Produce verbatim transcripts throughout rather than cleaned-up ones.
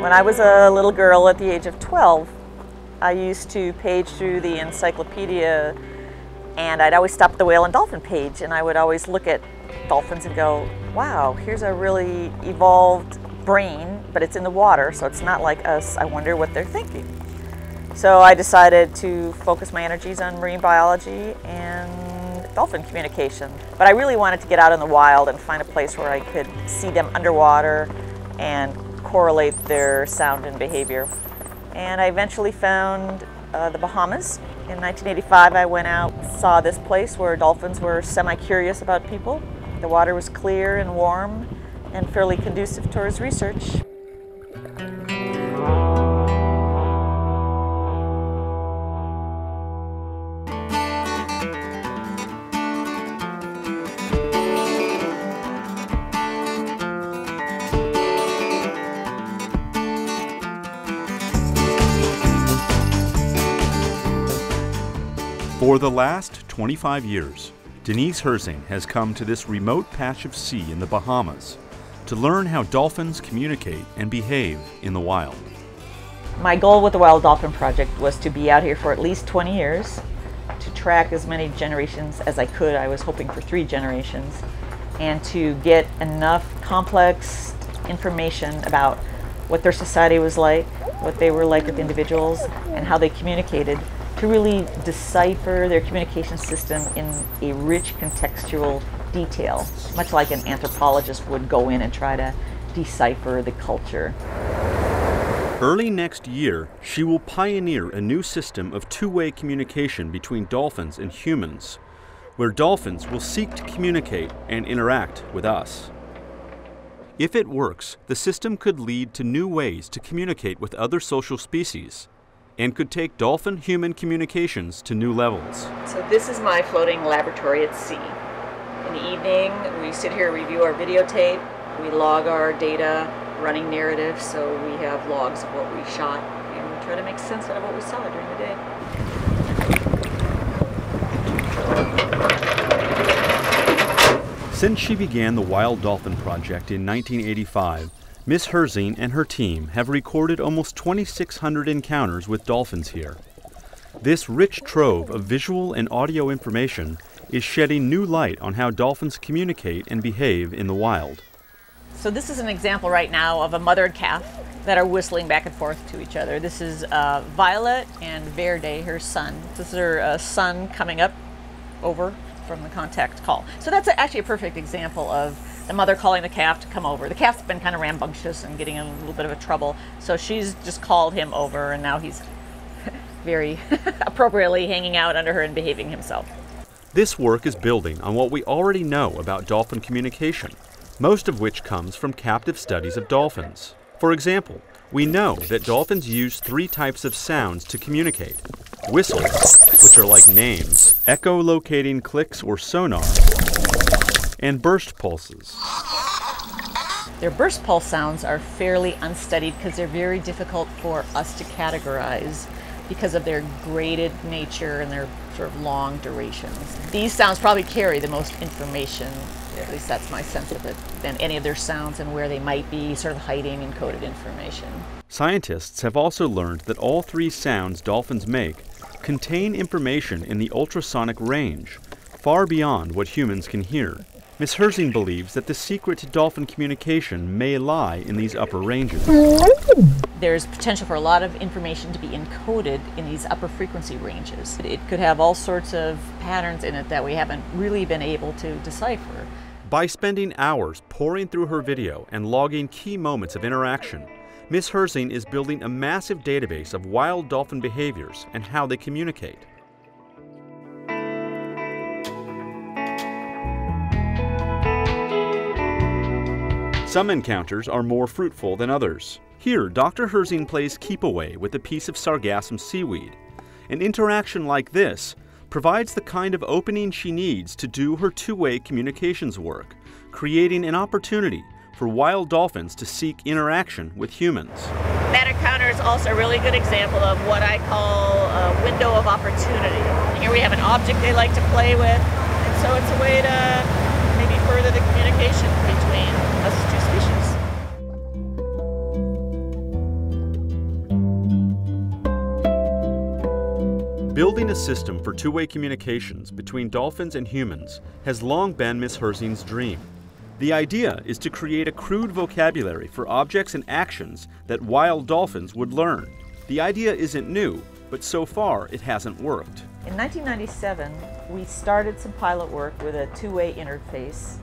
When I was a little girl at the age of twelve, I used to page through the encyclopedia, and I'd always stop at the whale and dolphin page, and I would always look at dolphins and go, wow, here's a really evolved brain, but it's in the water, so it's not like us. I wonder what they're thinking. So I decided to focus my energies on marine biology and dolphin communication. But I really wanted to get out in the wild and find a place where I could see them underwater and correlate their sound and behavior. And I eventually found uh, the Bahamas. In nineteen eighty-five, I went out and saw this place where dolphins were semi-curious about people. The water was clear and warm and fairly conducive towards research. For the last twenty-five years, Denise Herzing has come to this remote patch of sea in the Bahamas to learn how dolphins communicate and behave in the wild. My goal with the Wild Dolphin Project was to be out here for at least twenty years, to track as many generations as I could. I was hoping for three generations, and to get enough complex information about what their society was like, what they were like with individuals, and how they communicated, to really decipher their communication system in a rich contextual detail, much like an anthropologist would go in and try to decipher the culture. Early next year, she will pioneer a new system of two-way communication between dolphins and humans, where dolphins will seek to communicate and interact with us. If it works, the system could lead to new ways to communicate with other social species, and could take dolphin-human communications to new levels. So this is my floating laboratory at sea. In the evening, we sit here, review our videotape, we log our data, running narratives, so we have logs of what we shot, and we try to make sense out of what we saw during the day. Since she began the Wild Dolphin Project in nineteen eighty-five, Miz Herzing and her team have recorded almost twenty-six hundred encounters with dolphins here. This rich trove of visual and audio information is shedding new light on how dolphins communicate and behave in the wild. So this is an example right now of a mother and calf that are whistling back and forth to each other. This is uh, Violet and Verde, her son. This is her uh, son coming up over from the contact call. So that's actually a perfect example of the mother calling the calf to come over. The calf's been kind of rambunctious and getting in a little bit of a trouble, so she's just called him over, and now he's very appropriately hanging out under her and behaving himself. This work is building on what we already know about dolphin communication, most of which comes from captive studies of dolphins. For example, we know that dolphins use three types of sounds to communicate: whistles, which are like names, echolocating clicks or sonar, and burst pulses. Their burst pulse sounds are fairly unstudied because they're very difficult for us to categorize because of their graded nature and their sort of long durations. These sounds probably carry the most information, at least that's my sense of it, than any of their sounds and where they might be sort of hiding encoded information. Scientists have also learned that all three sounds dolphins make contain information in the ultrasonic range, far beyond what humans can hear. Miz Herzing believes that the secret to dolphin communication may lie in these upper ranges. There's potential for a lot of information to be encoded in these upper frequency ranges. It could have all sorts of patterns in it that we haven't really been able to decipher. By spending hours poring through her video and logging key moments of interaction, Miz Herzing is building a massive database of wild dolphin behaviors and how they communicate. Some encounters are more fruitful than others. Here, Doctor Herzing plays keep away with a piece of sargassum seaweed. An interaction like this provides the kind of opening she needs to do her two-way communications work, creating an opportunity for wild dolphins to seek interaction with humans. That encounter is also a really good example of what I call a window of opportunity. Here we have an object they like to play with, and so it's a way to maybe further the communication between us two species. Building a system for two-way communications between dolphins and humans has long been Miz Herzing's dream. The idea is to create a crude vocabulary for objects and actions that wild dolphins would learn. The idea isn't new, but so far it hasn't worked. In nineteen ninety-seven, we started some pilot work with a two-way interface.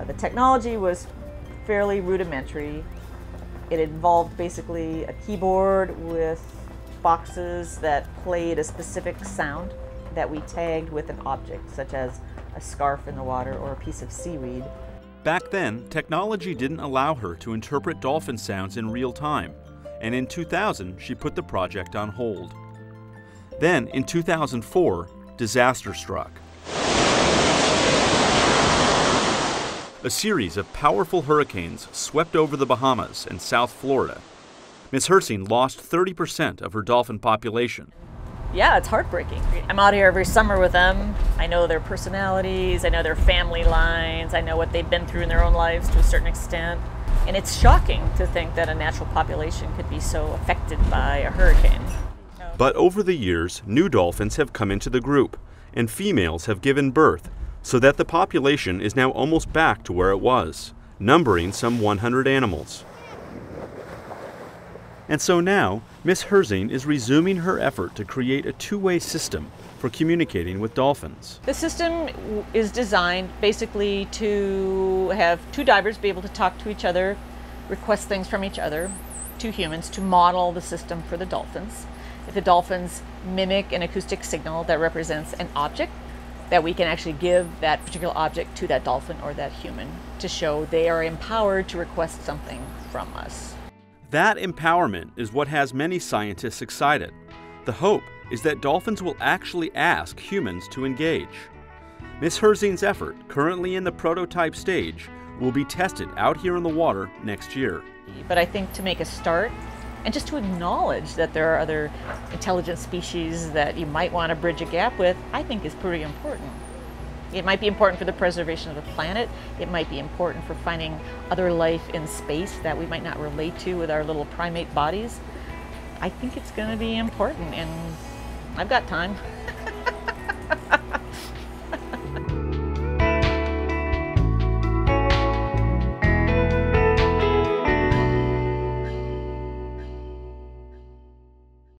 Uh, the technology was fairly rudimentary. It involved basically a keyboard with boxes that played a specific sound that we tagged with an object, such as a scarf in the water or a piece of seaweed. Back then, technology didn't allow her to interpret dolphin sounds in real time, and in two thousand, she put the project on hold. Then, in two thousand four, disaster struck. A series of powerful hurricanes swept over the Bahamas and South Florida. Miz Herzing lost thirty percent of her dolphin population. Yeah, it's heartbreaking. I'm out here every summer with them. I know their personalities, I know their family lines, I know what they've been through in their own lives to a certain extent. And it's shocking to think that a natural population could be so affected by a hurricane. But over the years, new dolphins have come into the group, and females have given birth, so that the population is now almost back to where it was, numbering some one hundred animals. And so now, Miz Herzing is resuming her effort to create a two-way system for communicating with dolphins. The system is designed basically to have two divers be able to talk to each other, request things from each other, two humans, to model the system for the dolphins. If the dolphins mimic an acoustic signal that represents an object, that we can actually give that particular object to that dolphin or that human to show they are empowered to request something from us. That empowerment is what has many scientists excited. The hope is that dolphins will actually ask humans to engage. Miz Herzing's effort, currently in the prototype stage, will be tested out here in the water next year. But I think to make a start, and just to acknowledge that there are other intelligent species that you might want to bridge a gap with, I think is pretty important. It might be important for the preservation of the planet. It might be important for finding other life in space that we might not relate to with our little primate bodies. I think it's going to be important, and I've got time.